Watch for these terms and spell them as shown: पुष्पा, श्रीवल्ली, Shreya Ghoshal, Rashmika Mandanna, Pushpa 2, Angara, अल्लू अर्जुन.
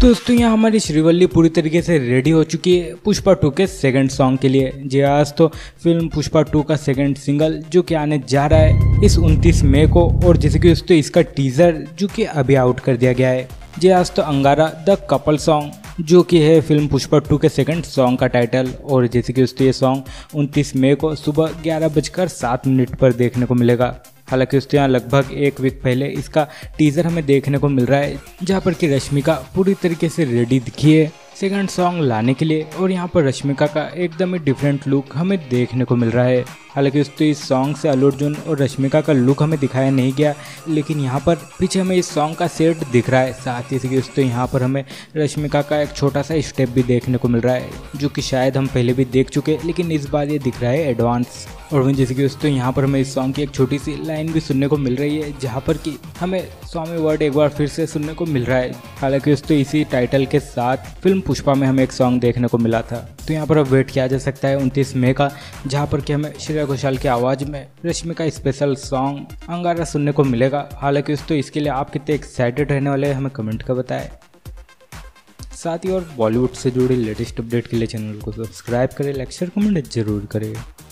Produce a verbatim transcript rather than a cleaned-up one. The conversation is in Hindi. दोस्तों यहाँ हमारी श्रीवल्ली पूरी तरीके से रेडी हो चुकी है पुष्पा टू के सेकंड सॉन्ग के लिए। जी आज तो फिल्म पुष्पा टू का सेकंड सिंगल जो कि आने जा रहा है इस उनतीस मई को, और जैसे कि दोस्तों इसका टीजर जो कि अभी आउट कर दिया गया है। जी आज तो अंगारा द कपल सॉन्ग जो कि है फिल्म पुष्पा टू के सेकंड सॉन्ग का टाइटल, और जैसे कि दोस्तों ये सॉन्ग उनतीस मई को सुबह ग्यारह बजकर सात मिनट पर देखने को मिलेगा। हालांकि दोस्तों यहाँ लगभग एक वीक पहले इसका टीजर हमें देखने को मिल रहा है, जहाँ पर कि रश्मिका पूरी तरीके से रेडी दिखी है सेकंड सॉन्ग लाने के लिए, और यहाँ पर रश्मिका का एकदम ही डिफरेंट लुक हमें देखने को मिल रहा है। हालांकि दोस्तों इस सॉन्ग से अल्लू अर्जुन और रश्मिका का लुक हमें दिखाया नहीं गया, लेकिन यहाँ पर पीछे हमें इस सॉन्ग का सेट दिख रहा है। साथ ही दोस्तों यहाँ पर हमें रश्मिका का एक छोटा सा स्टेप भी देखने को मिल रहा है, जो कि शायद हम पहले भी देख चुके, लेकिन इस बार ये दिख रहा है एडवांस। और वहीं जैसे कि दोस्तों यहाँ पर हमें इस सॉन्ग की एक छोटी सी लाइन भी सुनने को मिल रही है, जहाँ पर कि हमें स्वामी वर्ड एक बार फिर से सुनने को मिल रहा है। हालांकि दोस्तों इसी टाइटल के साथ फिल्म पुष्पा में हमें एक सॉन्ग देखने को मिला था, तो यहाँ पर अब वेट किया जा सकता है उनतीस मई का, जहाँ पर कि हमें श्रेया घोषाल की आवाज़ में रश्मिका स्पेशल सॉन्ग अंगारा सुनने को मिलेगा। हालांकि दोस्तों इसके लिए आप कितने एक्साइटेड रहने वाले हैं हमें कमेंट कर बताएं। साथ ही और बॉलीवुड से जुड़ी लेटेस्ट अपडेट के लिए चैनल को सब्सक्राइब करें, लाइक शेयर कमेंट जरूर करें।